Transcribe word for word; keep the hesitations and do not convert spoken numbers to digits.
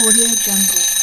AudioJungle.